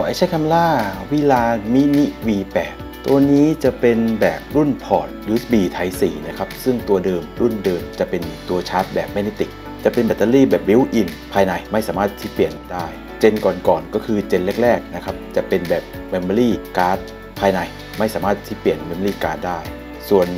ของ ไอใช้Camera Viran Mini V8 ตัวนี้จะเป็นแบบรุ่นพอร์ต USB Type C นะครับซึ่งตัวเดิมรุ่นเดิมจะเป็นตัวชาร์จแบบแมกเนติกจะเป็นแบตเตอรี่แบบบิวท์อินภายในไม่สามารถที่เปลี่ยนได้เจนก่อนก็คือเจนแรกๆนะครับจะเป็นแบบ Memory Card ภายในไม่สามารถที่เปลี่ยน Memory Card ได้ส่วน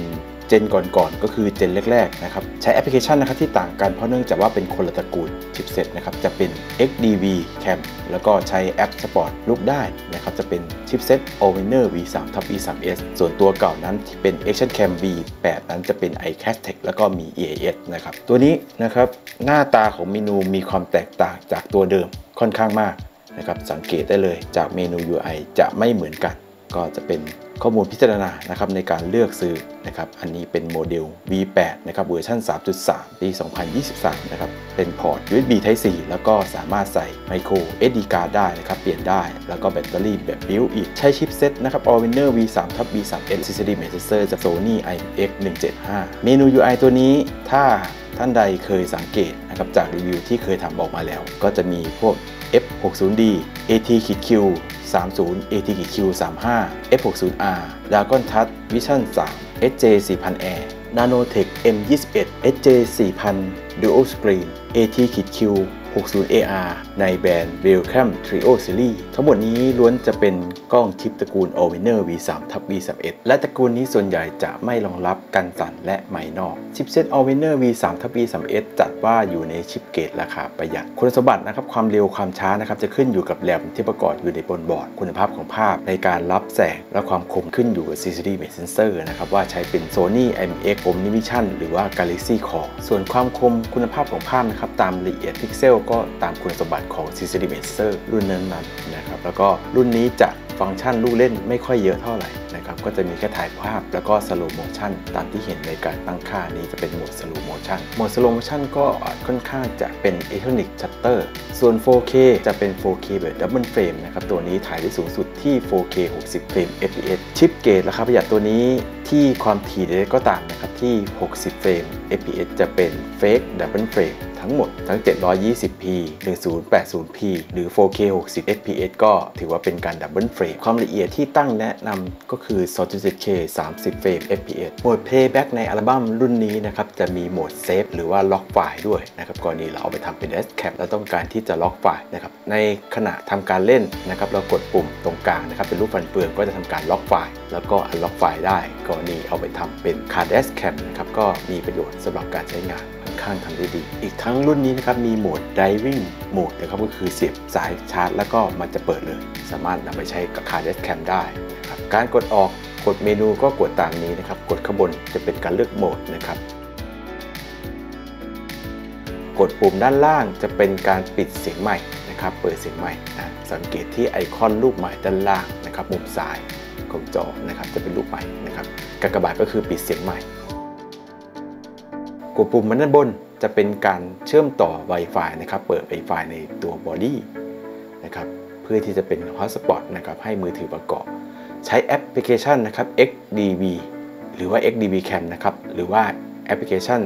เจนก่อนก็คือเจนแรกๆนะครับใช้แอปพลิเคชันนะครับที่ต่างกันเพราะเนื่องจากว่าเป็นคนละตระกูลชิปเซ็ตนะครับจะเป็น XDV Cam แล้วก็ใช้แอป Sport ลุกได้นะครับจะเป็นชิปเซ็ต Allwinner V3/E3S ส่วนตัวเก่านั้นที่เป็น Action Cam V8 นั้นจะเป็น iCatch Tech แล้วก็มี EAS นะครับตัวนี้นะครับหน้าตาของเมนูมีความแตกต่างจากตัวเดิมค่อนข้างมากนะครับสังเกตได้เลยจากเมนู UI จะไม่เหมือนกันก็จะเป็นข้อมูลพิจารณานะครับในการเลือกซื้อนะครับอันนี้เป็นโมเดล V8 นะครับเวอร์ชัน 3.3 ปี 2023 นะครับเป็นพอร์ต USB Type C แล้วก็สามารถใส่ Micro SD Card ได้นะครับเปลี่ยนได้แล้วก็แบตเตอรี่แบบ Built-in ใช้ชิปเซ็ตนะครับ Allwinner V3/E3S Accessory Processor จาก Sony IMX175 เมนู UI ตัวนี้ถ้าท่านใดเคยสังเกตนะครับจากรีวิวที่เคยทำออกมาแล้วก็จะมีพวก F60D ATQ30 ATQ35 F60R Dragon Touch Vision 3 SJ 4000 Air Nanotech M21 SJ 4000 Dual Screen ATQ60AR ในแบรนด์ RealCam Trio Series ทั้งหมดนี้ล้วนจะเป็นกล้องทิปตระกูล Allwinner V3/E3S และตระกูลนี้ส่วนใหญ่จะไม่รองรับกันสั่นและไมค์นอกชิปเซ็ต Allwinner V3/E3S จัดว่าอยู่ในชิปเกตราคาประหยัดคุณสมบัตินะครับความเร็วความช้านะครับจะขึ้นอยู่กับแรมที่ประกอบอยู่ในบนบอร์ดคุณภาพของภาพในการรับแสงและความคมขึ้นอยู่กับ sensory sensor นะครับว่าใช้เป็น Sony IMX Omnivision หรือว่า Galaxy Core ส่วนความคมคุณภาพของภาพนะครับตามละเอียดพิกเซลก็ตามคุณสมบัติของ XDV Sensor รุ่นนั้นนะครับแล้วก็รุ่นนี้จะฟังก์ชันลูกเล่นไม่ค่อยเยอะเท่าไหร่นะครับก็จะมีแค่ถ่ายภาพแล้วก็ slow motion ตามที่เห็นในการตั้งค่านี้จะเป็นโหมด slow motion โหมด slow motion ก็ค่อนข้างจะเป็น electronic shutter ส่วน 4K จะเป็น 4K แบบ double frame นะครับตัวนี้ถ่ายได้สูงสุดที่ 4K 60 เฟรม FPS ชิปเกรดราคาประหยัดตัวนี้ที่ความถี่ใดก็ตามนะครับที่60 เฟรม FPS จะเป็น fake double frameทั้งหมดทั้ง 720p 1080p หรือ 4K 60 fps ก็ถือว่าเป็นการดับเบิลเฟรมความละเอียดที่ตั้งแนะนำก็คือ 2.7K 30 เฟรม fps โหมด Playback ในอัลบั้มรุ่นนี้นะครับจะมีโหมด Save หรือว่าล็อกไฟล์ด้วยนะครับกรณีเราเอาไปทำเป็น Escape แล้วต้องการที่จะล็อกไฟล์นะครับในขณะทำการเล่นนะครับเรากดปุ่มตรงกลางนะครับเป็นรูปฟันเฟืองก็จะทำการล็อกไฟล์แล้วก็อันล็อกไฟล์ได้กรณีเอาไปทำเป็น Card Escape นะครับก็มีประโยชน์สำหรับการใช้งานค่อนข้างทำได้ดีอีกทั้งรุ่นนี้นะครับมีโหมด Driving โหมดนะครับก็คือเสียบสายชาร์จแล้วก็มันจะเปิดเลยสามารถนำไปใช้กับ Card Escape ได้นะครับการกดออกกดเมนูก็กดตามนี้นะครับกดข้างบนจะเป็นการเลือกโหมดนะครับกดปุ่มด้านล่างจะเป็นการปิดเสียงใหม่นะครับเปิดเสียงใหม่สังเกตที่ไอคอนรูปใหม่ด้านล่างนะครับมุมซ้ายของจอนะครับจะเป็นรูปใหม่นะครับกากบาทก็คือปิดเสียงใหม่กดปุ่มด้านบนจะเป็นการเชื่อมต่อ Wi-Fi นะครับเปิด Wi-Fi ในตัวบอดี้นะครับเพื่อที่จะเป็น Hotspot นะครับให้มือถือประกอบใช้แอปพลิเคชันนะครับ XDV หรือว่า XDV Cam นะครับหรือว่าแอปพลิเคชัน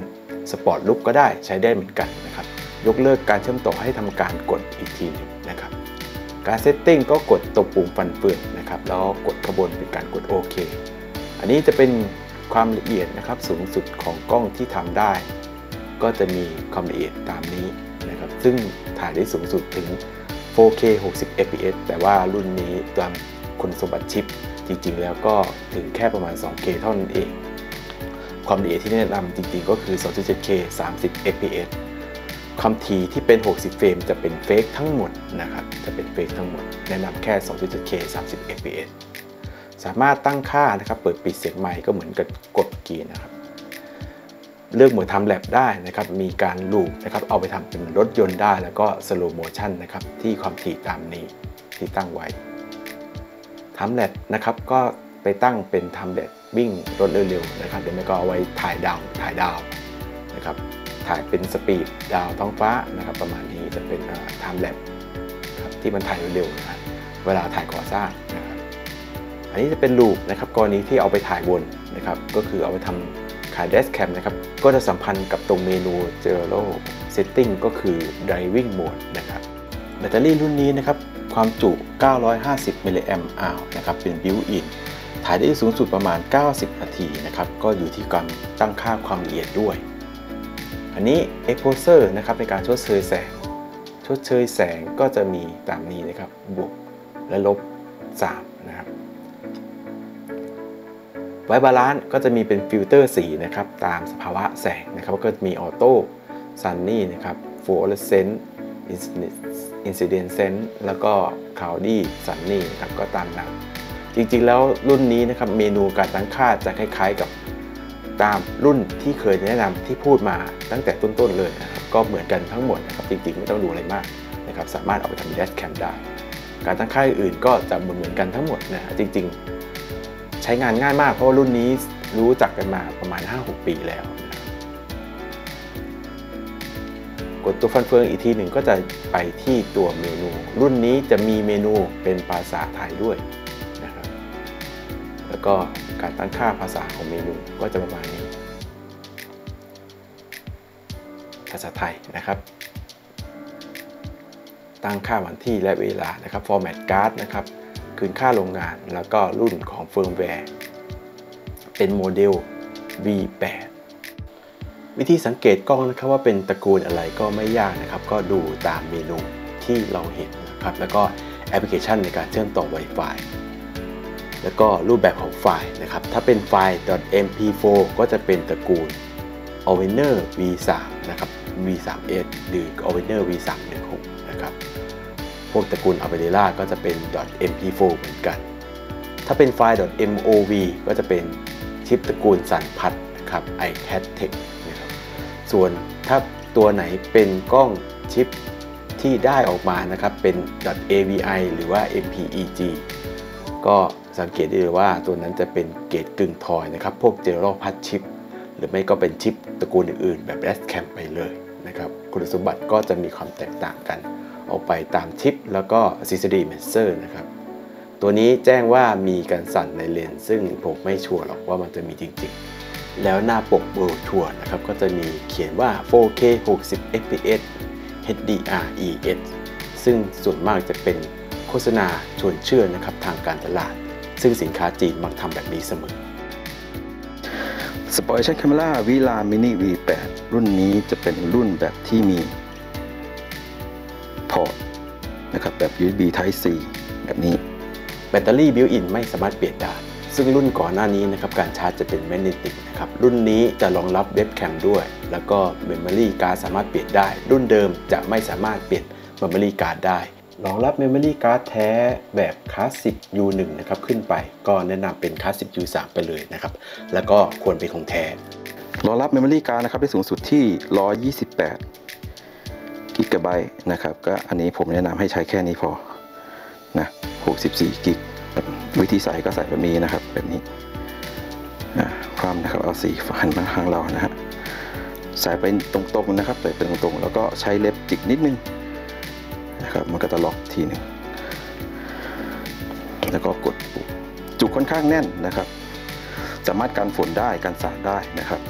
Sport ลุกก็ได้ใช้ได้เหมือนกันนะครับยกเลิกการเชื่อมต่อให้ทำการกดอีกทีนึงนะครับการ Setting ก็กดตัวปุ่มฟันเฟืองนะครับแล้วกดข้างบนเป็นการกดโอเคอันนี้จะเป็นความละเอียดนะครับสูงสุดของกล้องที่ทำได้ก็จะมีความละเอียดตามนี้นะครับซึ่งถ่ายได้สูงสุดถึง 4K 60 fps แต่ว่ารุ่นนี้ตามคุณสมบัติชิปจริงๆแล้วก็ถึงแค่ประมาณ 2K เท่านั้นเองความละเอียดที่แนะนำจริงๆก็คือ 2.7K 30 fps ความถี่ที่เป็น60เฟรมจะเป็นเฟกทั้งหมดนะครับจะเป็นเฟกทั้งหมดแนะนำแค่ 2.7K 30 fpsสามารถตั้งค่านะครับเปิดปิดเสียงไมค์ก็เหมือนกับกดกีนะครับเลือกโหมดทำแลบได้นะครับมีการลูปนะครับเอาไปทำเป็นรถยนต์ได้แล้วก็สโลว์โมชั่นนะครับที่ความถี่ตามนี้ที่ตั้งไว้ทำแลบนะครับก็ไปตั้งเป็นทำแลบวิ่งรถเร็วๆนะครับเดี๋ยวไม่ก็เอาไว้ถ่ายดาวนะครับถ่ายเป็นสปีดดาวท้องฟ้านะครับประมาณนี้จะเป็นทำแลบที่มันถ่ายเร็วๆนะเวลาถ่ายก่อสร้างนะครับอันนี้จะเป็นลูปนะครับกรณีที่เอาไปถ่ายวนนะครับก็คือเอาไปทำCard Escapeนะครับก็จะสัมพันธ์กับตรงเมนูZero Settingก็คือ Driving Mode นะครับแบตเตอรี่รุ่นนี้นะครับ ความจุ950มิลลิแอมป์อาวนะครับเป็นบิวอินถ่ายได้สูงสุดประมาณ90นาทีนะครับก็อยู่ที่การตั้งค่าความละเอียดด้วยอันนี้ exposure นะครับในการชดเชยแสงก็จะมีตามนี้นะครับบวกและลบ3นะครับไว้บาลานซ์ก็จะมีเป็นฟิลเตอร์สีนะครับตามสภาวะแสงนะครับก็จะมีออโต้ซันนี่นะครับฟลูออเรสเซนต์อินซิเดนเซนต์แล้วก็คลาวดี้ซันนี่นะครับก็ตามนั้นจริงๆแล้วรุ่นนี้นะครับเมนูการตั้งค่าจะคล้ายๆกับตามรุ่นที่เคยแนะนำที่พูดมาตั้งแต่ต้นๆเลยนะครับก็เหมือนกันทั้งหมดนะครับจริงๆไม่ต้องดูอะไรมากนะครับสามารถเอาไปทำแดชแคมได้การตั้งค่าอื่นก็จะเหมือนกันทั้งหมดนะจริงๆใช้งานง่ายมากเพราะรุ่นนี้รู้จักกันมาประมาณ 5-6 ปีแล้วนะกดตัวฟันเฟืองอีกทีหนึ่งก็จะไปที่ตัวเมนูรุ่นนี้จะมีเมนูเป็นภาษาไทยด้วยนะครับแล้วก็การตั้งค่าภาษาของเมนูก็จะประมาณนี้ภาษาไทยนะครับตั้งค่าวันที่และเวลานะครับฟอร์แมตการ์ดนะครับคืนค่าโรงงานแล้วก็รุ่นของเฟิร์มแวร์เป็นโมเดล V8 วิธีสังเกตกล้องนะครับว่าเป็นตระกูลอะไรก็ไม่ยากนะครับก็ดูตามเมนูที่เราเห็นนะครับแล้วก็แอปพลิเคชันในการเชื่อมต่อ Wi-Fi แล้วก็รูปแบบของไฟล์นะครับถ้าเป็นไฟล์ .mp4 ก็จะเป็นตระกูล Allwinner V3 นะครับ V3S หรือ Allwinner V316 นะครับพวกตระกูล Alpedela ก็จะเป็น .mp4 เหมือนกันถ้าเป็นไฟล์ .mov ก็จะเป็นชิปตระกูลสันพัดนะครับ iCatch Tech นะครับส่วนถ้าตัวไหนเป็นกล้องชิปที่ได้ออกมานะครับเป็น .avi หรือว่า mpeg ก็สังเกตได้เลยว่าตัวนั้นจะเป็นเกรดกึ่งทอยนะครับพวก General Purpose Chip หรือไม่ก็เป็นชิปตระกูลอื่นๆแบบ RealCam ไปเลยนะครับคุณสมบัติก็จะมีความแตกต่างกันออกไปตามชิปแล้วก็ accessory sensor นะครับตัวนี้แจ้งว่ามีการสั่นในเลนส์ซึ่งผมไม่ชัวร์หรอกว่ามันจะมีจริงๆแล้วหน้าปก World Tour นะครับก็จะมีเขียนว่า 4K 60 fps HDR ES ซึ่งส่วนมากจะเป็นโฆษณาชวนเชื่อนะครับทางการตลาดซึ่งสินค้าจีนมักทำแบบนี้เสมอ Sport Camp Camera Viran Mini V8 รุ่นนี้จะเป็นรุ่นแบบที่มีพอร์ตนะครับแบบ USB Type C แบบนี้แบตเตอรี่ Built-in ไม่สามารถเปลี่ยนได้ซึ่งรุ่นก่อนหน้านี้นะครับการชาร์จจะเป็นแมกเนติกนะครับรุ่นนี้จะรองรับเว็บแคมด้วยแล้วก็เมมโมรี่การ์ดสามารถเปลี่ยนได้รุ่นเดิมจะไม่สามารถเปลี่ยนเมมโมรี่การ์ดได้รองรับเมมโมรี่การ์ดแท้แบบคลาสสิก U1 นะครับขึ้นไปก็แนะนำเป็นคลาสสิก U3 ไปเลยนะครับแล้วก็ควรเป็นของแท้รองรับเมมโมรี่การ์ดนะครับได้สูงสุดที่128กิกะไบต์นะครับก็อันนี้ผมแนะนำให้ใช้แค่นี้พอนะ64กิกวิธีใส่ก็ใส่แบบนี้นะครับแบบนี้คว่ำนะครับเอาสีหันมาทางเรานะฮะใส่ไปตรงๆนะครับใส่ไปตรงๆแล้วก็ใช้เล็บจิกนิดนึงนะครับมันก็จะล็อกทีหนึ่งแล้วก็กดปุ่มจุกค่อนข้างแน่นนะครับสามารถกันฝนได้กันสาดได้นะครับ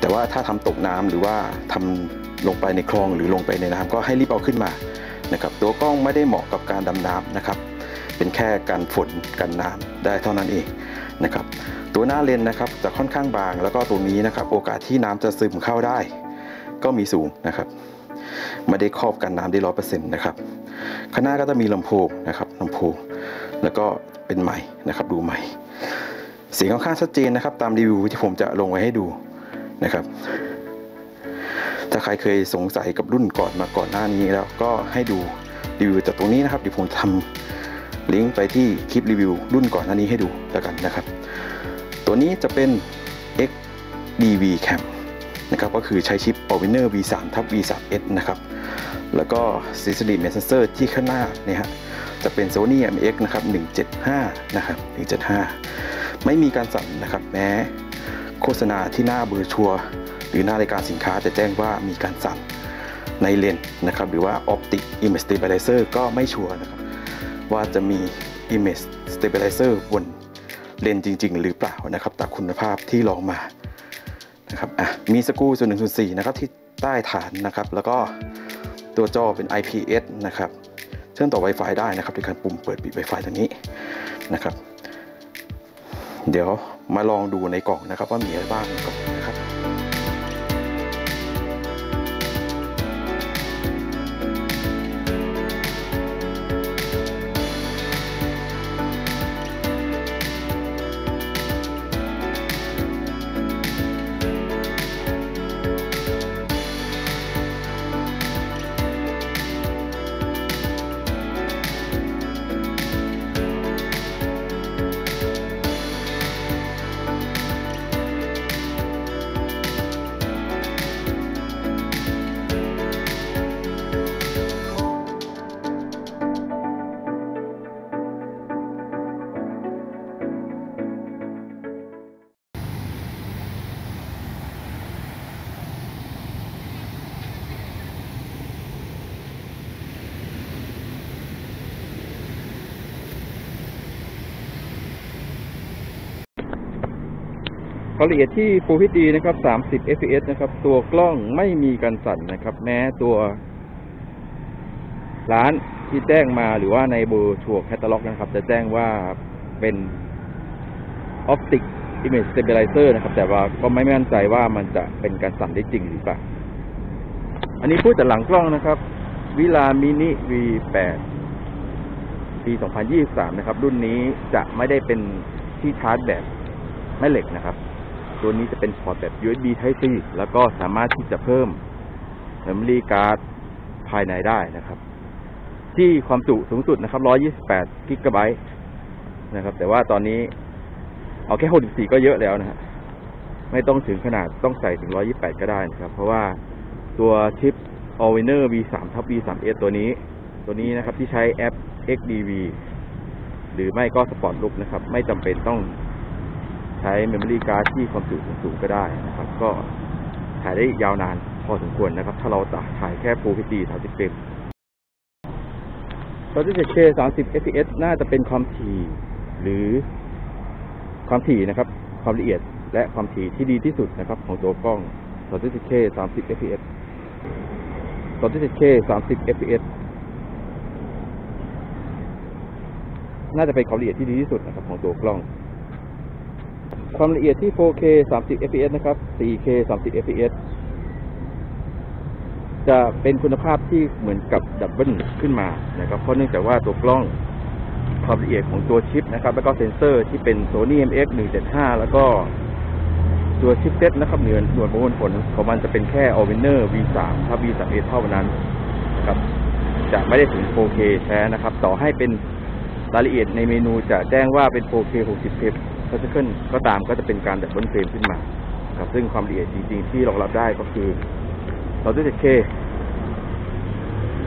แต่ว่าถ้าทำตกน้ำหรือว่าทำลงไปในคลองหรือลงไปในน้ำก็ให้รีบเอาขึ้นมานะครับตัวกล้องไม่ได้เหมาะกับการดำน้ำนะครับเป็นแค่กันฝนกันน้ำได้เท่านั้นเองนะครับตัวหน้าเลนนะครับจะค่อนข้างบางแล้วก็ตัวนี้นะครับโอกาสที่น้ำจะซึมเข้าได้ก็มีสูงนะครับไม่ได้ครอบกันน้ำได้ 100% นะครับข้างหน้าก็จะมีลำโพงนะครับลำโพงแล้วก็เป็นไมค์นะครับดูไมค์เสียงค่อนข้างชัดเจนนะครับตามรีวิวที่ผมจะลงไว้ให้ดูนะครับถ้าใครเคยสงสัยกับรุ่นก่อนมาก่อนหน้านี้แล้วก็ให้ดูรีวิวจากตรงนี้นะครับเดี๋ยวผมทำลิงก์ไปที่คลิปรีวิวรุ่นก่อนหน้านี้ให้ดูแล้วกันนะครับตัวนี้จะเป็น XDV Camนะครับก็คือใช้ชิป Allwinner V3/V3S นะครับแล้วก็ Sensory Sensor ที่ข้างหน้าเนี่ยฮะจะเป็น Sony IMX นะครับ175นะครับ175ไม่มีการสั่นนะครับแม้โฆษณาที่หน้าเบอร์ชัวหรือหน้ารายการสินค้าจะแจ้งว่ามีการสั่นในเลนนะครับหรือว่า Optic Image Stabilizer ก็ไม่ชัวร์นะครับว่าจะมี Image Stabilizer บนเลนจริงๆหรือเปล่านะครับแต่คุณภาพที่ลองมานะครับมีสกู๊ป 0.1.4 นะครับที่ใต้ฐานนะครับแล้วก็ตัวจอเป็น IPS นะครับ เชื่อมต่อ Wi-Fi ได้นะครับด้วยการปุ่มเปิดปิด Wi-Fi ตรงนี้นะครับเดี๋ยวมาลองดูในกล่องนะครับว่ามีอะไรบ้างในกล่องนะครับรายละเอียดที่ Full HD นะครับ 30 fps นะครับตัวกล้องไม่มีการสั่นนะครับแม้ตัวร้านที่แจ้งมาหรือว่าในเบอร์ชัวร์แคตตาล็อกนะครับจะแจ้งว่าเป็น Optic Image Stabilizer นะครับแต่ว่าก็ไม่มั่นใจว่ามันจะเป็นการสั่นได้จริงหรือเปล่าอันนี้พูดแต่หลังกล้องนะครับ Viran Mini V8 ปี 2023 นะครับรุ่นนี้จะไม่ได้เป็นที่ชาร์จแบบแม่เหล็กนะครับตัวนี้จะเป็นพอร์ตแบบ USB Type C แล้วก็สามารถที่จะเพิ่ม memory card ภายในได้นะครับที่ความจุสูงสุดนะครับ128 GB นะครับแต่ว่าตอนนี้เอาแค่64ก็เยอะแล้วนะฮะไม่ต้องถึงขนาดต้องใส่ถึง128ก็ได้นะครับเพราะว่าตัวชิป Allwinner V3/V3S ตัวนี้นะครับที่ใช้แอป XDV หรือไม่ก็ Sport Camp นะครับไม่จำเป็นต้องใช้ memory card ที่ความจุสูงก็ได้นะครับก็ถ่ายได้ยาวนานพอสมควรนะครับถ้าเราถ่ายแค่ Full HD 30 เฟรม 27K 30 fps น่าจะเป็นความถี่หรือความถี่นะครับความละเอียดและความถี่ที่ดีที่สุดนะครับของตัวกล้อง 27K 30 fps 27K 30 fps น่าจะเป็นความละเอียดที่ดีที่สุดนะครับของตัวกล้องความละเอียดที่ 4K 30 fps นะครับ 4K 30 fps จะเป็นคุณภาพที่เหมือนกับดับเบิลขึ้นมานะครับเพราะเนื่องจากว่าตัวกล้องความละเอียดของตัวชิปนะครับแล้วก็เซ็นเซอร์ที่เป็น Sony IMX175 แล้วก็ตัวชิปเซ็ตนะครับเหนือหน่วยประมวลผลของมันจะเป็นแค่ Allwinner V3 ถ้า V3S เท่านั้นนะครับจะไม่ได้ถึง 4K แท้นะครับต่อให้เป็นรายละเอียดในเมนูจะแจ้งว่าเป็น 4K 60 เฟรมก็ตามก็จะเป็นการดับเบิลเฟรมขึ้นมาครับซึ่งความละเอียดจริงๆที่รองรับได้ก็คือ 27K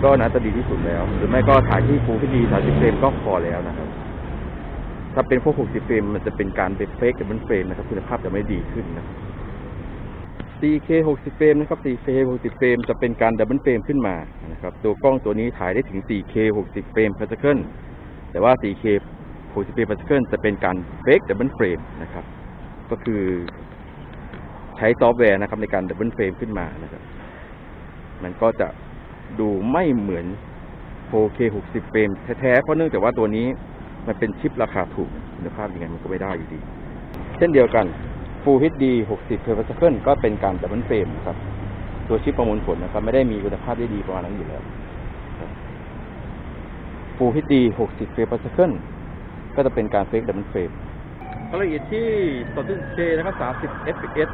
ก็น่าจะดีที่สุดแล้วหรือไม่ก็ถ่ายที่ Full HD 30 เฟรมก็พอแล้วนะครับถ้าเป็นพวก 60 เฟรมมันจะเป็นการเป็นเฟกดับเบิลเฟรมนะครับคุณภาพจะไม่ดีขึ้นนะ 4K 60 เฟรมนะครับ 4K 60 เฟรมจะเป็นการดับเบิลเฟรมขึ้นมานะครับตัวกล้องตัวนี้ถ่ายได้ถึง 4K 60 เฟรมเพอร์เซคันแต่ว่า 4K60 เฟรม per second จะเป็นการ break double frame นะครับก็คือใช้ซอฟต์แวร์นะครับในการ double frame ขึ้นมานะครับมันก็จะดูไม่เหมือน 4K 60 เฟรมแท้ๆเพราะเนื่องจากว่าตัวนี้มันเป็นชิปราคาถูกคุณภาพยังไงมันก็ไม่ได้อยู่ดีเช่นเดียวกัน Full HD 60 เฟรม per second ก็เป็นการ double frame นะครับตัวชิปประมวลผลนะครับไม่ได้มีคุณภาพได้ดีประมาณนั้นอยู่แล้ว Full HD 60 เฟรม per secondก็จะเป็นการเฟกดับเบิลเฟรมละเอียดที่ 27K นะครับ 30 fps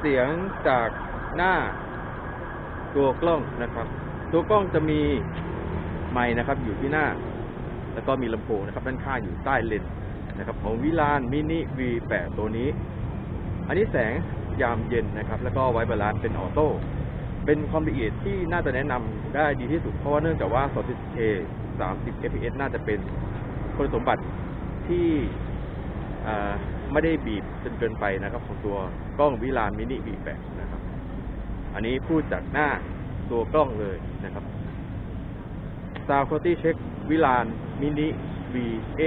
เสียงจากหน้าตัวกล้องนะครับตัวกล้องจะมีไมค์นะครับอยู่ที่หน้าแล้วก็มีลำโพงนะครับด้านข้างอยู่ใต้เลนส์นะครับของ Viran Mini V8 ตัวนี้อันนี้แสงยามเย็นนะครับแล้วก็ไว้บาลานซ์เป็นออโต้เป็นความละเอียดที่น่าจะแนะนำได้ดีที่สุดเพราะว่าเนื่องจากว่า 27K 30 fps น่าจะเป็นคุณสมบัติที่ไม่ได้บีบจนเกินไปนะครับของตัวกล้อง Viran Mini V8 นะครับอันนี้พูดจากหน้าตัวกล้องเลยนะครับ Sound Quality Check Viran Mini V8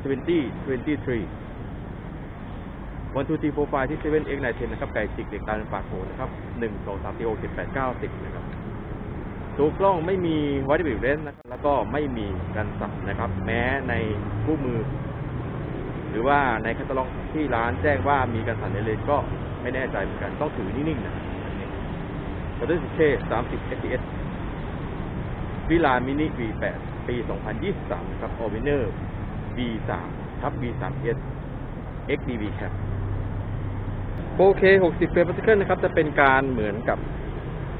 2023 1 2 3 4 5 6 7 8 9 10นะครับไก่จิกเด็กตาเป็นปากโหนะครับ1 2 3 4 6 7 8 9 10นะครับ ตัวกล้องไม่มีไวท์เบรดเลนส์นะครับแล้วก็ไม่มีกันสั่นนะครับแม้ในคู่มือหรือว่าในแคตตาล็อกที่ร้านแจ้งว่ามีกันสั่นในเลนส์ก็ไม่แน่ใจเหมือนกันต้องถือนิ่งๆนะตัวด้วย SJ 30 fps Viran Mini V8 ปี 2023 นะครับ Allwinner V3/V3S XDV Cam 4K 60 เฟรม per second นะครับจะเป็นการเหมือนกับ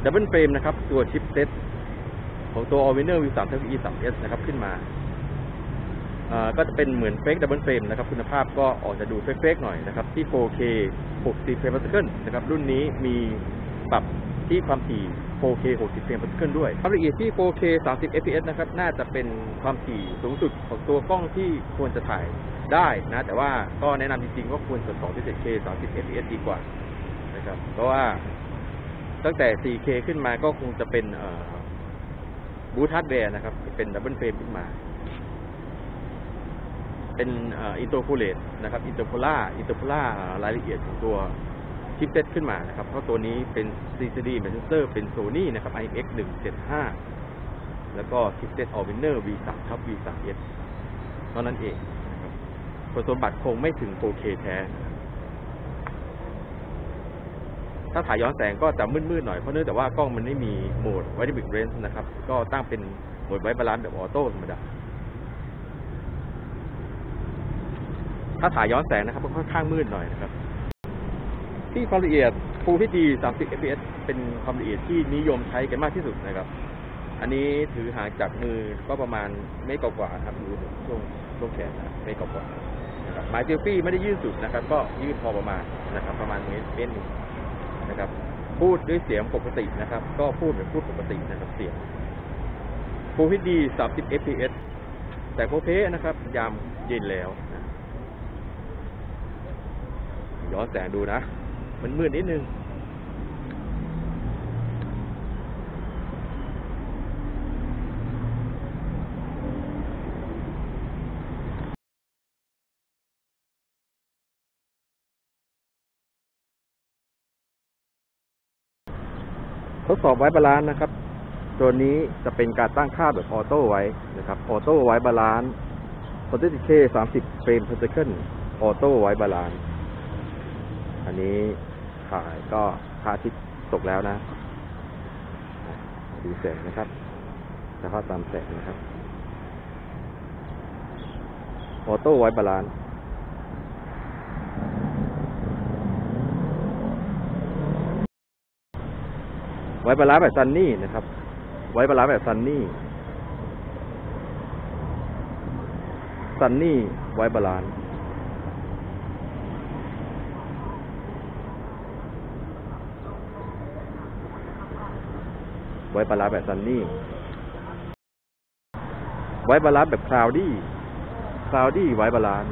ดับเบิลเฟรมนะครับตัวชิปเซ็ตของตัว Allwinner V3/V3S นะครับขึ้นมาก็จะเป็นเหมือนเฟกดับเบิลเฟรมนะครับคุณภาพก็ออกจะดูเฟกๆหน่อยนะครับที่ 4K 60 เฟรม per second นะครับรุ่นนี้มีปรับที่ความถี่ 4K 60 เฟรม per second ด้วยความละเอียดที่ 4K 30 fps นะครับน่าจะเป็นความถี่สูงสุดของตัวกล้องที่ควรจะถ่ายได้นะแต่ว่าก็แนะนำจริงๆว่าควรจะ2.7K 30 fps ดีกว่านะครับเพราะว่าตั้งแต่ 4K ขึ้นมาก็คงจะเป็นบูทฮาร์ดแวร์นะครับเป็นดับเบิลเฟรมขึ้นมาเป็นอินเตอร์โพเลตนะครับอินเตอร์โพล่ารายละเอียดของตัวชิปเซ็ตขึ้นมานะครับเพราะตัวนี้เป็น CCD เป็นเซนเซอร์เป็น Sony นะครับ IMX175 แล้วก็ชิปเซ็ต Allwinner V3/V3S เท่านั้นเองนะครับคุณสมบัติคงไม่ถึง 4K แท้ถ้าถ่ายย้อนแสงก็จะมืดๆหน่อยเพราะเนื่องจากว่ากล้องมันไม่มีโหมด Wide Dynamic Range นะครับก็ตั้งเป็นโหมดไว้บาลานซ์แบบออโต้ธรรมดาถ้าถ่ายย้อนแสงนะครับมันค่อนข้างมืดหน่อยนะครับที่ความละเอียด Full HD 30 fps เป็นความละเอียดที่นิยมใช้กันมากที่สุดนะครับอันนี้ถือห่างจากมือก็ประมาณเมตรกว่าๆครับอยู่ช่วงแขนนะเมตรกว่าๆนะครับไม้เซลฟี่ไม่ได้ยืดสุดนะครับก็ยืดพอประมาณนะครับประมาณเมตรนะครับพูดด้วยเสียงปกตินะครับก็พูดแบบพูดปกตินะครับเสียง Full HD 30 fps แต่โคเพะนะครับยามเย็นแล้วย้อนแสงดูนะมันมืดนิดนึงทดสอบไว้บาลานซ์นะครับตัวนี้จะเป็นการตั้งค่าแบบออโต้ไว้นะครับออโต้ไว้บาลานซ์ 4K 30 เฟรม per second ออโต้ไว้บาลานซ์อันนี้ถ่ายก็พระอาทิตย์ตกแล้วนะดูแสงนะครับแล้วก็ตามแสงนะครับออโต้ไวบาลานซ์ไวบาลานซ์แบบซันนี่นะครับไวบาลานซ์แบบซันนี่ไวบาลานซ์ไว้บาลานซ์แบบซันนี่ไว้บาลานซ์แบบคลาวดี้ไว้บาลานซ์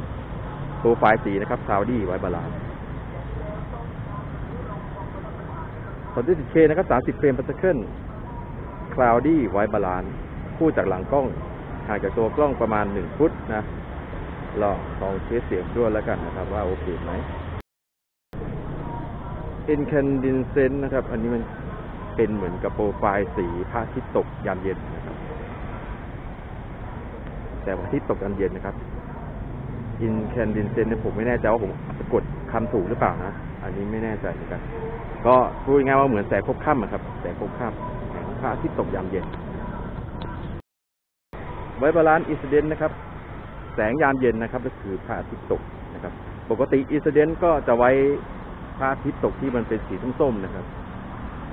ตัวไฟล์สีนะครับคลาวดี้ไว้บาลานซ์40K นะครับ30เฟรม per second คลาวดี้ไว้บาลานซ์คู่จากหลังกล้องห่างจากตัวกล้องประมาณ1ฟุตนะลองเช็คเสียงด้วยแล้วกันนะครับว่าโอเคไหม Incandescent นะครับอันนี้มันเป็นเหมือนกับโปรไฟล์สีพระอาทิตย์ตกยามเย็นนะครับแต่พระอาทิตย์ตกยามเย็นนะครับ Incandescent ผมไม่แน่ใจว่าผมกดคำถูกหรือเปล่านะอันนี้ไม่แน่ใจเหมือนกันก็พูดง่ายว่าเหมือนแสงพบค่ำนะครับแสงพบค่ำแสงพระอาทิตย์ตกยามเย็นไว้บาลานซ์ Incident นะครับแสงยามเย็นนะครับก็คือพระอาทิตย์ตกนะครับปกติ Incident ก็จะไว้พระอาทิตย์ตกที่มันเป็นสีส้มๆนะครับ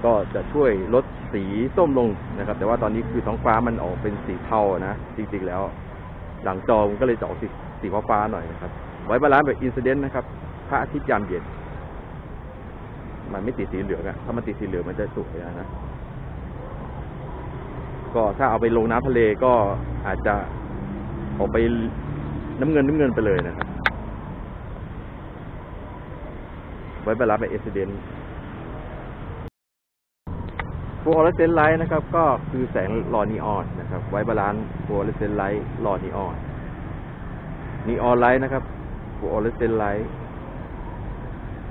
ก็จะช่วยลดสีส้มลงนะครับแต่ว่าตอนนี้คือท้องฟ้ามันออกเป็นสีเทานะจริงๆแล้วหลังจอมันก็เลยจะออกสีฟ้าๆหน่อยนะครับไว้บาลานซ์แบบอินซิเดนต์นะครับพระอาทิตย์ยามเย็นมันไม่ติดสีเหลืองอะถ้ามันติดสีเหลืองมันจะสวยนะก็ถ้าเอาไปลงน้ำทะเลก็อาจจะออกไปน้ำเงินไปเลยนะครับไว้บาลานซ์แบบอินซิเดนต์ฟลูออเรสเซนต์ไลท์นะครับก็คือแสงหลอดนีออนนะครับไว้บาลานซ์ฟลูออเรสเซนต์ไลท์หลอดนีออนไลท์นะครับฟลูออเรสเซนต์ไลท์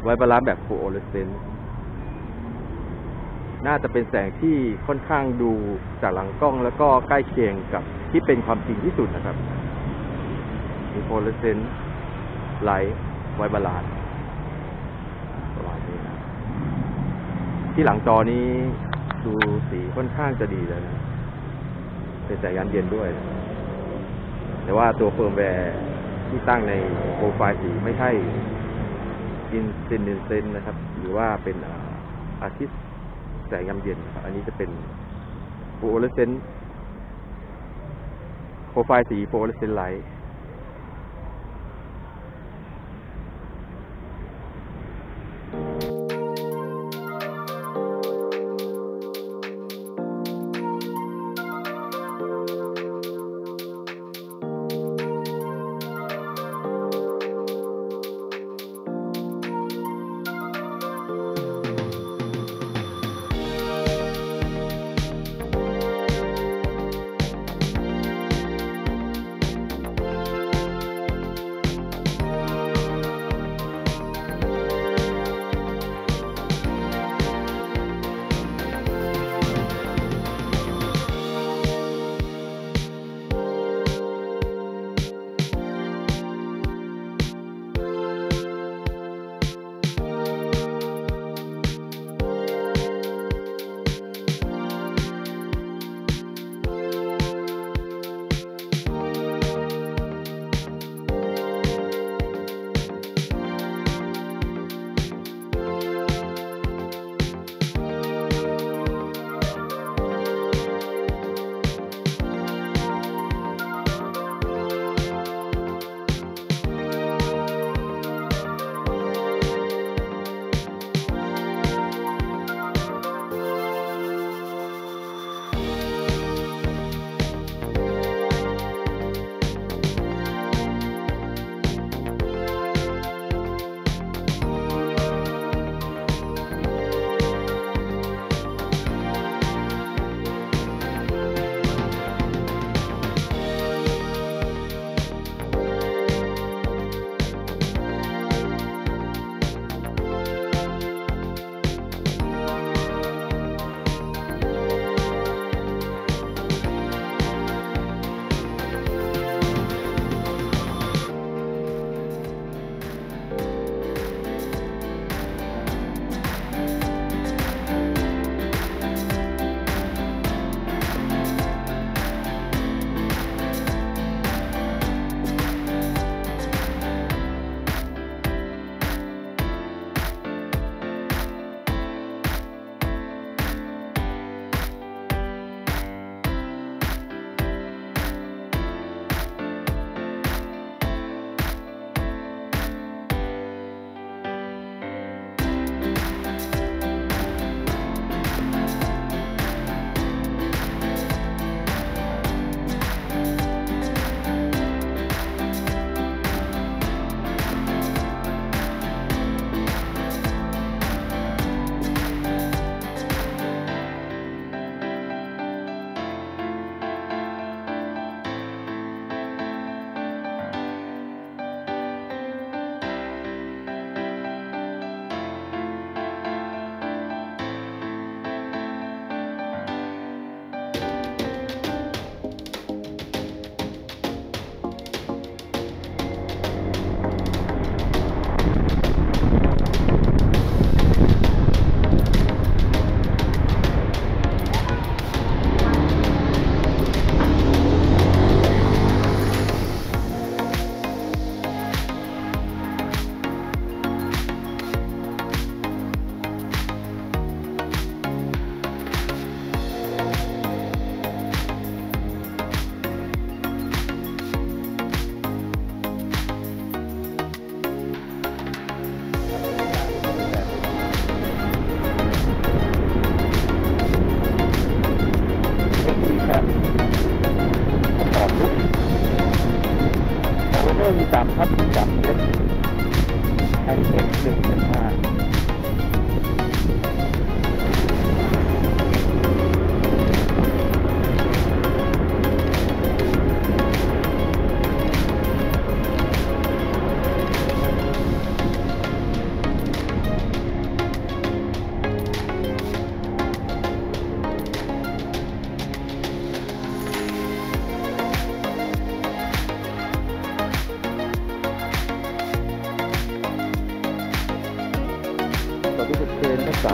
ไว้บาลานซ์แบบฟลูออเรสเซนต์ น่าจะเป็นแสงที่ค่อนข้างดูจากหลังกล้องแล้วก็ใกล้เคียงกับที่เป็นความจริงที่สุดนะครับมีโพลาริเซนต์ไลท์ไวบาลานซ์ประมาณนี้นะที่หลังจอนี้ดูสีค่อนข้างจะดีเลยนะเป็นแสงยามเย็นด้วยนะแต่ว่าตัวเฟิร์มแวร์ที่ตั้งในโปรไฟล์สีไม่ใช่อินเซนเซนนะครับหรือว่าเป็นอาทิตย์แสงยามเย็นนะครับอันนี้จะเป็นฟลูออเรสเซนต์โปรไฟล์สีฟลูออเรสเซนต์ไลท์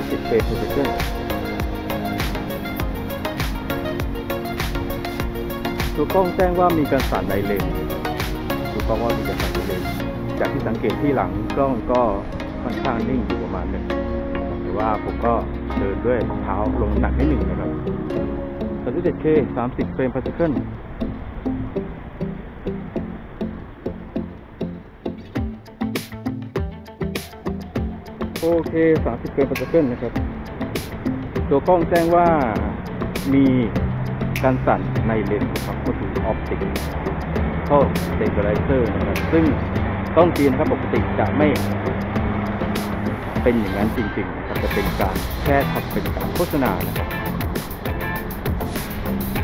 30 เฟรมต่อวินาทีตัวกล้องแจ้งว่ามีการสั่นในเลนตัวกล้องว่ามีการสั่นในเลนจากที่สังเกตที่หลังกล้องก็ค่อนข้างนิ่งอยู่ประมาณนึงแต่ว่าผมก็เดินด้วยเท้าลงหนักนิดหนึ่งนะครับ 37K 30 เฟรมต่อวินาทีโอเค30 เฟรมต่อวินาทีนะครับตัวกล้องแจ้งว่ามีการสั่นในเลนส์นะครับก็คือออปติกเข้าเซนเซอร์นะครับซึ่งต้องเตือนครับปกติจะไม่เป็นอย่างนั้นจริงๆนะครับจะเป็นการแค่ทำเป็นการโฆษณานะครับ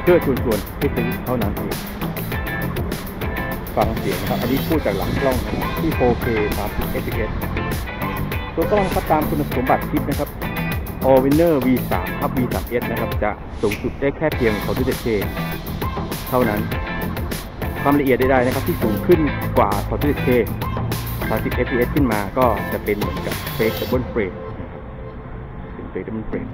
เพื่อชวนๆที่ซื้อเท่านั้นเองฟังเสียงนะครับอันนี้พูดจากหลังกล้องที่ 4K 30 fps ตัวกล้องก็ตามคุณสมบัติคลิปนะครับAllwinner V3 ครับ V3S นะครับจะสูงสุดได้แค่เพียง 27K เท่านั้นความละเอียดใดๆนะครับที่สูงขึ้นกว่า 27K 30 fps ขึ้นมาก็จะเป็นเหมือนกับ Fake Double Frame เป็น Fake Double Frame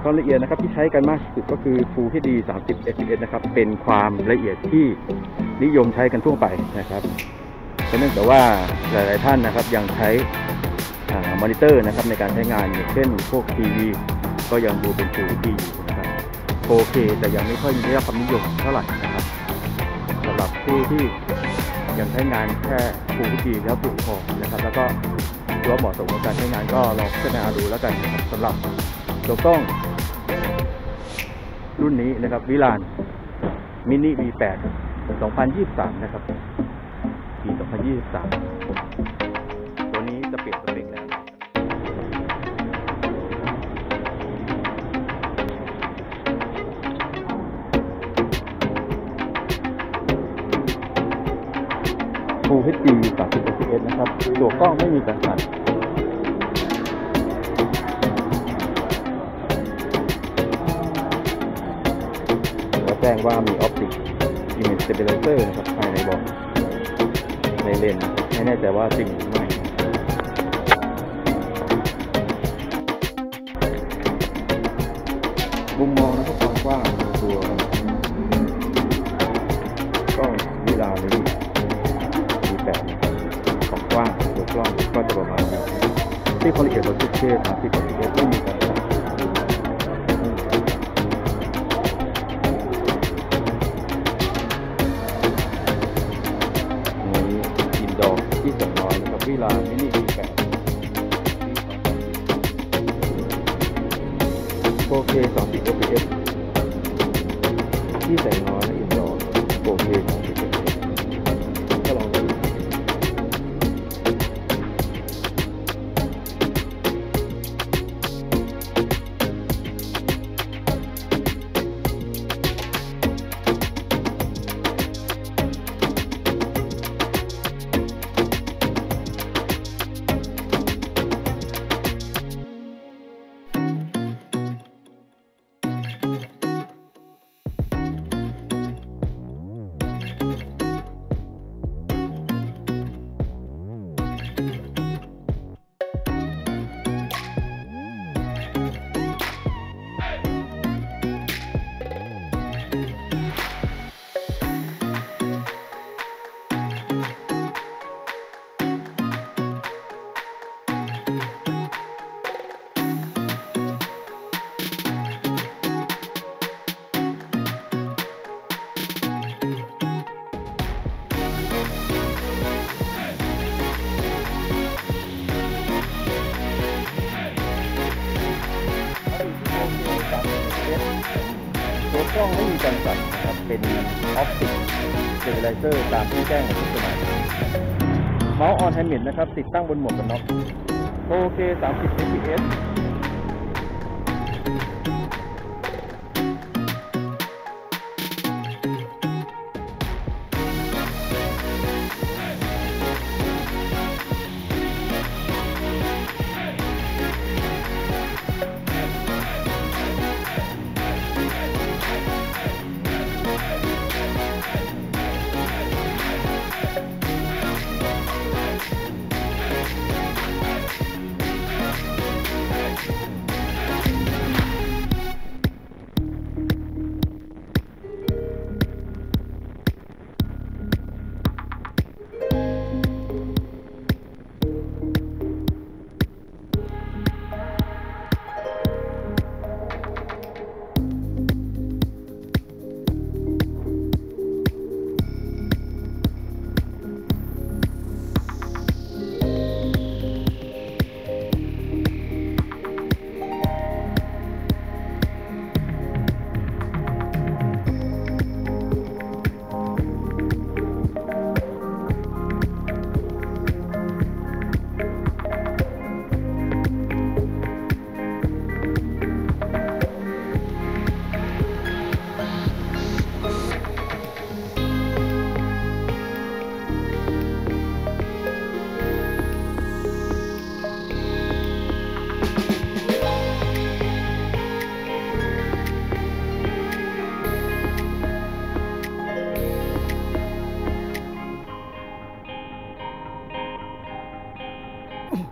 ความละเอียดนะครับที่ใช้กันมากที่สุดก็คือ Full HD 30 fps นะครับเป็นความละเอียดที่นิยมใช้กันทั่วไปนะครับเนื่องจากว่าหลายๆท่านนะครับยังใช้มอนิเตอร์นะครับในการใช้งานอย่างเช่นพวกทีวีก็ยังดูเป็น Full HD อยู่นะครับ 4K แต่ยังไม่ค่อยได้รับความนิยมเท่าไหร่นะครับสำหรับผู้ที่ยังใช้งานแค่ Full HD แล้วเพียงพอนะครับแล้วก็ถือว่าเหมาะสมกับการใช้งานก็ลองพิจารณาดูแล้วกันนะครับสำหรับตัวกล้องรุ่นนี้นะครับ Viran Mini V8 2023 นะครับปี2023ตัวนี้จะเปลี่ยนสเปคแล้วFull HD 30 fps นะครับตัวกล้องไม่มีการสั่นแล้วแจ้งว่ามี Optic Image Stabilizer นะครับภายในบอร์ดในเลนไม่แน่ใจว่าจริงหรือไม่มุมมองนะครับความกว้างตัวกล้องเวลาเลยแบบของกว้างตัวกล้องก็จะประมาณนี้ที่ความละเอียดของ10K 30 fps ไม่มีการสั่นวิลามินิV8 4K 30 fps ที่แสงน้อยอินดอร์ 4K 30 fps ก็ลองดูกล้องไม่มีการสั่นนะครับเป็นออปติกสเตเบลไลเซอร์ตามที่แจ้งในที่สมัยเมาส์ออนแฮนด์เมดนะครับติดตั้งบนหมวกกันน็อก 4K 30 fps Viran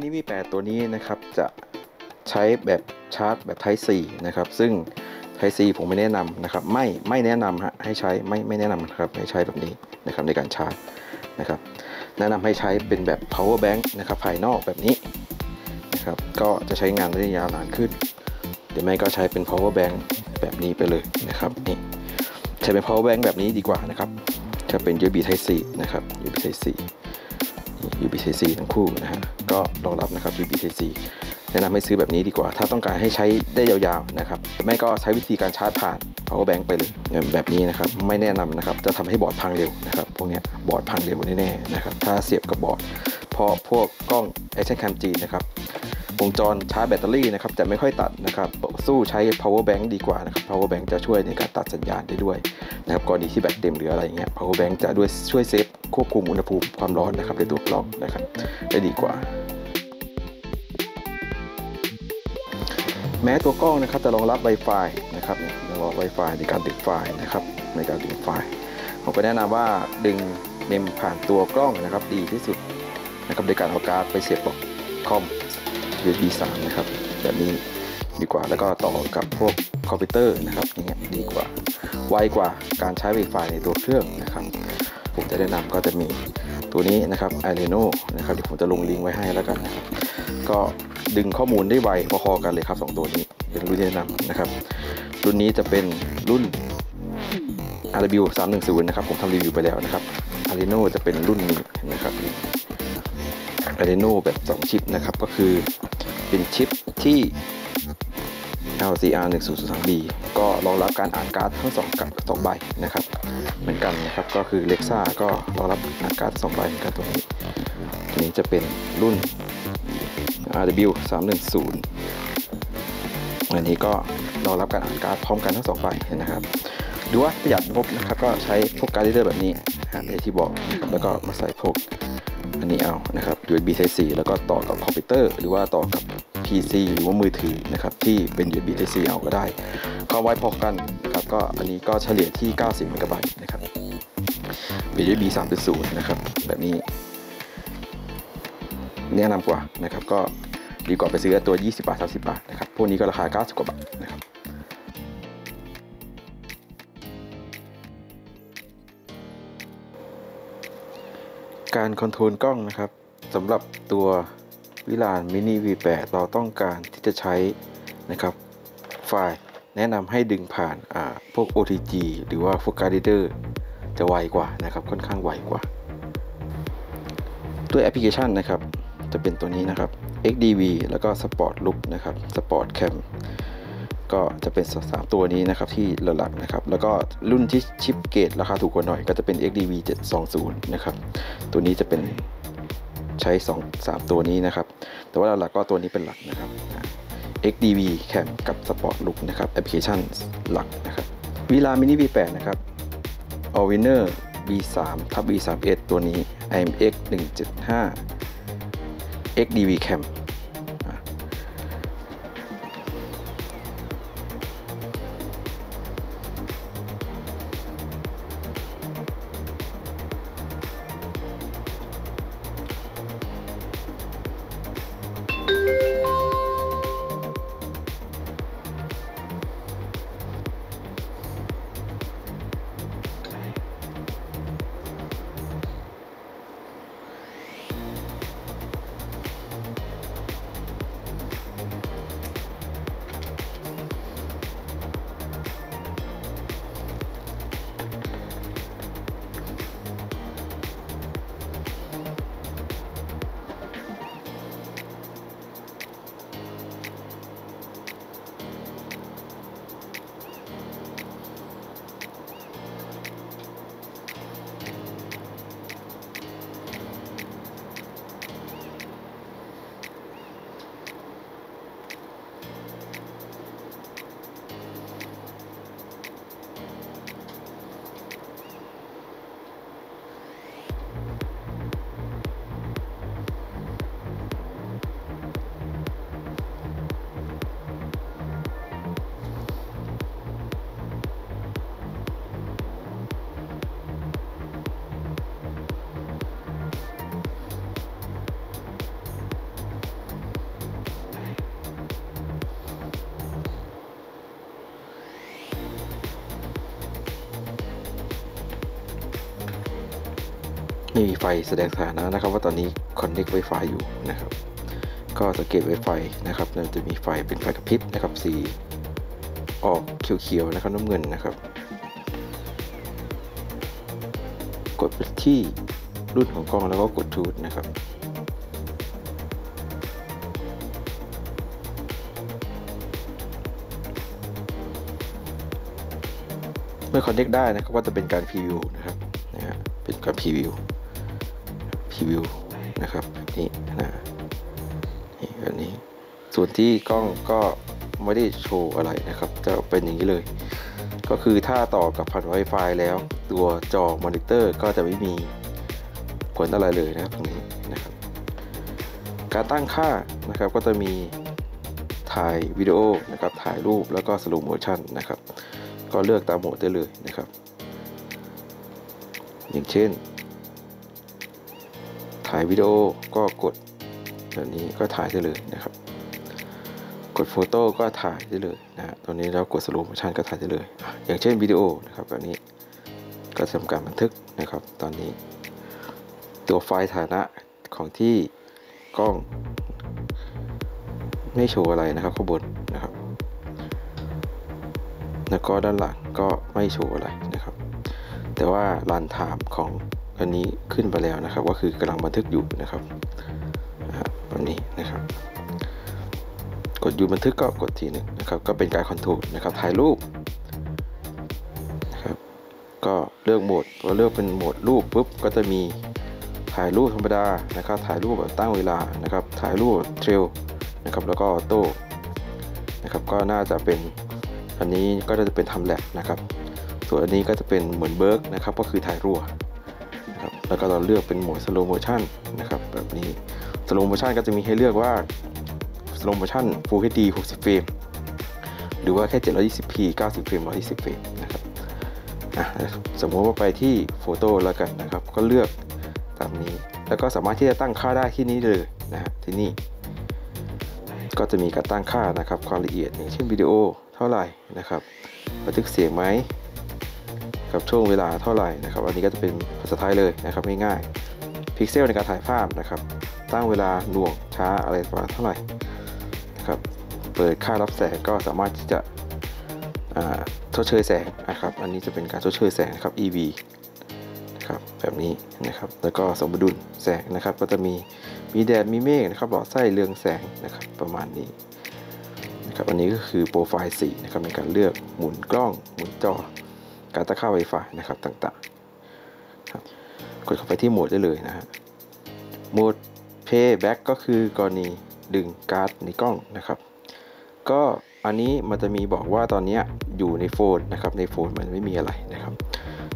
Mini V8 ตัวนี้นะครับจะใช้แบบชาร์จแบบ Type C นะครับซึ่ง Type C ผมไม่แนะนำนะครับไม่แนะนำฮะให้ใช้ไม่แนะนำนะครับให้ใช้แบบนี้นะครับในการชาร์จนะครับแนะนำให้ใช้เป็นแบบ power bank นะครับภายนอกแบบนี้นะครับก็จะใช้งานได้ยาวนานขึ้นหรือไม่ก็ใช้เป็น power bank แบบนี้ไปเลยนะครับนี่ใช้เป็น power bank แบบนี้ดีกว่านะครับจะเป็น USB Type C นะครับ USB Type C USB Type C ทั้งคู่นะฮะก็รองรับนะครับ USB Type C แนะนำให้ซื้อแบบนี้ดีกว่าถ้าต้องการให้ใช้ได้ยาวๆนะครับไม่ก็ใช้วิธีการชาร์จผ่าน power bank ไปเลยแบบนี้นะครับไม่แนะนำนะครับจะทำให้บอร์ดพังเร็วนะครับพวกนี้บอร์ดพังเร็วแน่ๆนะครับถ้าเสียบกับบอร์ดเพราะพวกกล้อง Action Cam G นะครับวงจรชาร์จแบตเตอรี่นะครับจะไม่ค่อยตัดนะครับสู้ใช้ power bank ดีกว่านะครับ power bank จะช่วยในการตัดสัญญาณได้ด้วยนะครับกรณีที่แบตเต็มหรืออะไรเงี้ย power bank จะด้วยช่วยเซฟควบคุมอุณหภูมิความร้อนนะครับในตัวกล้องนะครับได้ดีกว่าแม้ตัวกล้องนะครับจะรองรับ Wi-Fi นะครับรองรับ Wi-Fi ในการดึงไฟล์นะครับในการดึงไฟล์ผมก็แนะนำว่าดึงเมมผ่านตัวกล้องนะครับดีที่สุดนะครับโดยการเอาการ์ดไปเสียบกับคอม USB 3 นะครับแบบนี้ดีกว่าแล้วก็ต่อกับพวกคอมพิวเตอร์นะครับอย่างเงี้ยดีกว่าไวกว่าการใช้ Wi-Fi ในตัวเครื่องนะครับผมจะแนะนำก็จะมีตัวนี้นะครับ llano นะครับเดี๋ยวผมจะลงลิงก์ไว้ให้แล้วกันนะครับก็ดึงข้อมูลได้ไวพอๆกันเลยครับ2ตัวนี้เป็นรุ่นที่แนะนำนะครับรุ่นนี้จะเป็นรุ่น RW310 นะครับผมทำรีวิวไปแล้วนะครับ Arduino จะเป็นรุ่นนี้นะครับ Arduino แบบ2ชิปนะครับก็คือเป็นชิปที่ LCR1003B ก็รองรับการอ่านการ์ดทั้ง2ใบนะครับเหมือนกันนะครับก็คือ Lexa ก็รองรับอ่านการ์ด2ใบเหมือนกันตรงนี้อันนี้จะเป็นรุ่น RW310 อันนี้ก็รองรับการอ่านการ์ดพร้อมกันทั้ง2ใบนะครับดูว่าประหยัดงบนะครับก็ใช้พวกการ์ดเรดแบบนี้อย่างที่บอกนะครับแล้วก็มาใส่พวกอันนี้เอานะครับ USB Type C แล้วก็ต่อกับคอมพิวเตอร์หรือว่าต่อกับ PC หรือว่ามือถือนะครับที่เป็น USB Type C เอาก็ได้ความไวพอกันนะครับก็อันนี้ก็เฉลี่ยที่90 เมกะไบต์นะครับ USB 3.0 นะครับแบบนี้แนะนำกว่านะครับก็ดีกว่าไปซื้อตัว20บาท30บาทนะครับพวกนี้ก็ราคา90กว่าบาทนะครับการคอนโทรลกล้องนะครับสำหรับตัวViran Mini V8 เราต้องการที่จะใช้นะครับไฟล์แนะนำให้ดึงผ่านพวก OTG หรือว่าพวกการ์ดเรดเดอร์จะไวกว่านะครับค่อนข้างไวกว่าด้วยแอปพลิเคชันนะครับจะเป็นตัวนี้นะครับ XDV แล้วก็ Sport Look นะครับ Sport Camp ก็จะเป็น3ตัวนี้นะครับที่หลักๆนะครับแล้วก็รุ่นที่ชิปเกตราคาถูกกว่าหน่อยก็จะเป็น XDV 720นะครับตัวนี้จะเป็นใช้3ตัวนี้นะครับแต่ว่าหลักๆก็ตัวนี้เป็นหลักนะครับ XDV Cam กับ Sport Look นะครับแอปพลิเคชันหลักนะครับViran Mini V8 นะครับ Allwinner V3/V31 ตัวนี้ IMX175XDV Cam นี่มีไฟแสดงสถานะนะครับว่าตอนนี้คอนเนคไวไฟอยู่นะครับก็สังเกตไวไฟนะครับมันจะมีไฟเป็นไฟกระพริบนะครับสีออกเขียวๆนะครับน้ำเงินนะครับกดไปที่รุ่นของกล้องแล้วก็กดทูธนะครับเมื่อคอนเนคได้นะครับก็จะเป็นการพรีวิวนะครับเป็นการพรีวิวนะครับนี่นะนี่แบบนี้ส่วนที่กล้องก็ไม่ได้โชว์อะไรนะครับจะเป็นอย่างนี้เลยก็คือถ้าต่อกับผ่าน Wi-Fi แล้วตัวจอมอนิเตอร์ก็จะไม่มีผลอะไรเลยนะครับตรงนี้นะครับการตั้งค่านะครับก็จะมีถ่ายวิดีโอนะครับถ่ายรูปแล้วก็สโลว์โมชั่นนะครับก็เลือกตามโหมดได้เลยนะครับอย่างเช่นถ่ายวิดีโอก็กดแบบนี้ก็ถ่ายได้เลยนะครับกดโฟโต้ก็ถ่ายได้เลยนะตอนนี้เรากดสโลว์โมชั่นก็ถ่ายได้เลยอย่างเช่นวิดีโอนะครับแบบนี้ก็ทำการบันทึกนะครับตอนนี้ตัวไฟล์ฐานะของที่กล้องไม่โชว์อะไรนะครับข้างบนนะครับแล้วก็ด้านหลังก็ไม่โชว์อะไรนะครับ แต่ว่ารันไทม์ของอันนี้ขึ้นไปแล้วนะครับก็คือกำลังบันทึกอยู่นะครับแบบนี้นะครับกดอยู่บันทึกก็กดทีหนึ่งนะครับก็เป็นการคอนโทรลนะครับถ่ายรูปนะครับก็เลือกโหมดเราเลือกเป็นโหมดรูปปุ๊บก็จะมีถ่ายรูปธรรมดานะครับถ่ายรูปแบบตั้งเวลานะครับถ่ายรูปเทรลนะครับแล้วก็ออโต้นะครับก็น่าจะเป็นอันนี้ก็จะเป็นทำแลบนะครับส่วนอันนี้ก็จะเป็นเหมือนเบิร์กนะครับก็คือถ่ายรัวนะครับแล้วก็เราเลือกเป็นโหมดสโลว์โมชั่นนะครับแบบนี้สโลว์โมชั่นก็จะมีให้เลือกว่าสโลว์โมชั่น Full HD 60 เฟรมหรือว่าแค่ 720p 90 เฟรม 120 เฟรมนะครับสมมติว่าไปที่โฟโต้แล้วกันนะครับก็เลือกตามนี้แล้วก็สามารถที่จะตั้งค่าได้ที่นี้เลยนะฮะที่นี่ก็จะมีการตั้งค่านะครับความละเอียดอย่างเช่นวิดีโอเท่าไหร่นะครับบันทึกเสียงไหมกับช่วงเวลาเท่าไหร่นะครับอันนี้ก็จะเป็นภาษาไทยเลยนะครับง่ายๆพิกเซลในการถ่ายภาพนะครับตั้งเวลาหน่วงช้าอะไรประมาณเท่าไหร่นะครับเปิดค่ารับแสงก็สามารถที่จะชดเชยแสงนะครับอันนี้จะเป็นการชดเชยแสงนะครับ EV นะครับแบบนี้นะครับแล้วก็สมดุลแสงนะครับก็จะมีแดดมีเมฆนะครับหลอดไส้เรืองแสงนะครับประมาณนี้นะครับอันนี้ก็คือโปรไฟล์สีนะครับในการเลือกหมุนกล้องหมุนจอการตั้งค่า Wi-Fi นะครับต่างๆครับกดเข้าไปที่โหมดได้เลยนะฮะโหมด Playback ก็คือกรณีดึงการ์ดในกล้องนะครับก็อันนี้มันจะมีบอกว่าตอนนี้อยู่ในโฟนนะครับในโฟนมันไม่มีอะไรนะครับ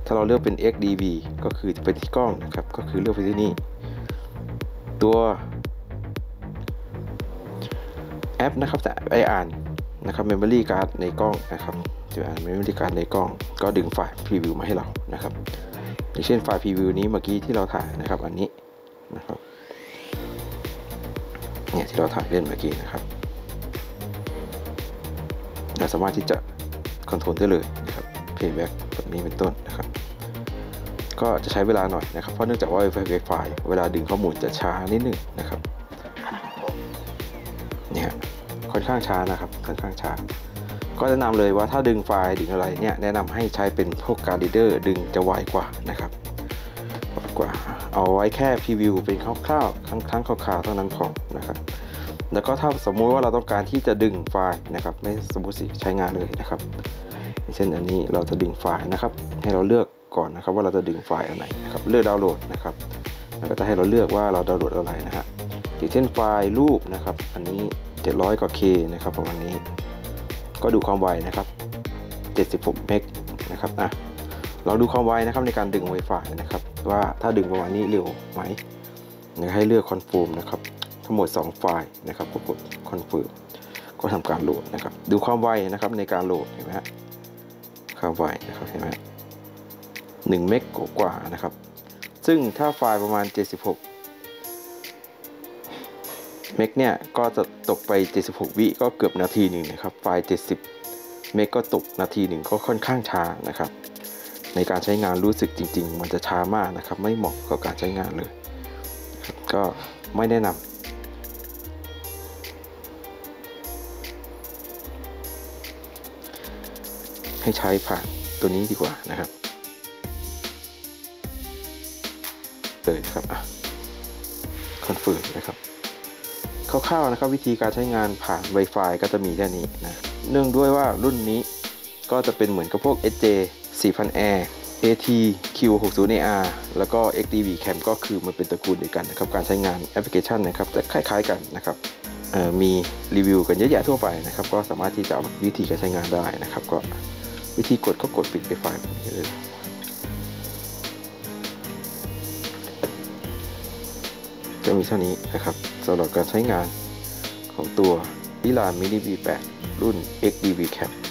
ถ้าเราเลือกเป็น XDV ก็คือเป็นที่กล้องนะครับก็คือเลือกไปที่นี่ตัวแอปนะครับจะไปอ่านนะครับ Memory Card ในกล้องนะครับจะอ่าน Memory Card ในกล้องก็ดึงไฟล์ Preview มาให้เรานะครับอย่างเช่นไฟล์ Preview นี้เมื่อกี้ที่เราถ่ายนะครับอันนี้นะครับเนี่ยที่เราถ่ายเล่นเมื่อกี้นะครับเราสามารถที่จะคอนโทรลได้เลยนะครับ Playback แบบนี้เป็นต้นนะครับก็จะใช้เวลาหน่อยนะครับเพราะเนื่องจากว่า Playback ไฟล์เวลาดึงข้อมูลจะช้านิดนึงนะครับเนี่ยค่อนข้างช้านะครับค่อนข้างช้าก็แนะนำเลยว่าถ้าดึงไฟล์ดึงอะไรเนี่ยแนะนำให้ใช้เป็นพวกการ์ดเดอร์ดึงจะไวกว่านะครับกว่าเอาไว้แค่พรีวิวเป็นคร่าวๆทั้งคร่าวๆเท่านั้นพอนะครับแล้วก็ถ้าสมมุติว่าเราต้องการที่จะดึงไฟล์นะครับไม่สมมุติสิใช้งานเลยนะครับเช่นอันนี้เราจะดึงไฟล์นะครับให้เราเลือกก่อนนะครับว่าเราจะดึงไฟล์อะไรนะครับเลือกดาวน์โหลดนะครับแล้วก็จะให้เราเลือกว่าเราดาวน์โหลดอะไรนะฮะอย่างเช่นไฟล์รูปนะครับอันนี้700กว่า K นะครับประมาณนี้ก็ดูความไวนะครับ76เมกนะครับเราดูความไวนะครับในการดึง Wi-Fi นะครับว่าถ้าดึงประมาณนี้เร็วไหมให้เลือกคอนเฟิร์มนะครับทั้งหมด2ไฟล์นะครับก็กดคอนเฟิร์มก็ทำการโหลดนะครับดูความไวนะครับในการโหลดเห็นไหมฮะความไวนะครับเห็นไหม1เมกกว่านะครับซึ่งถ้าไฟล์ประมาณ76เมกเนี่ยก็จะตกไป76วิก็เกือบนาทีหนึ่งนะครับไฟล์70เมกก็ตกนาทีหนึ่งก็ค่อนข้างช้านะครับในการใช้งานรู้สึกจริงๆมันจะช้ามากนะครับไม่เหมาะกับการใช้งานเลยก็ไม่แนะนำให้ใช้ผ่านตัวนี้ดีกว่านะครับเลยครับคอนเฟิร์มนะครับคร่าวๆนะครับวิธีการใช้งานผ่าน Wi-Fi ก็จะมีแค่นี้นะเนื่องด้วยว่ารุ่นนี้ก็จะเป็นเหมือนกับพวก SJ 4000 Air ATQ35 Air แล้วก็ XDV Cam ก็คือมันเป็นตระกูลเดียวกันนะครับการใช้งานแอปพลิเคชันนะครับจะคล้ายๆกันนะครับมีรีวิวกันเยอะแยะทั่วไปนะครับก็สามารถที่จะวิธีการใช้งานได้นะครับก็วิธีกดก็กดปิด Wi-Fi เลยจะมีเท่านี้นะครับสำหรับการใช้งานของตัว Viran Mini V8 รุ่น XDV Cam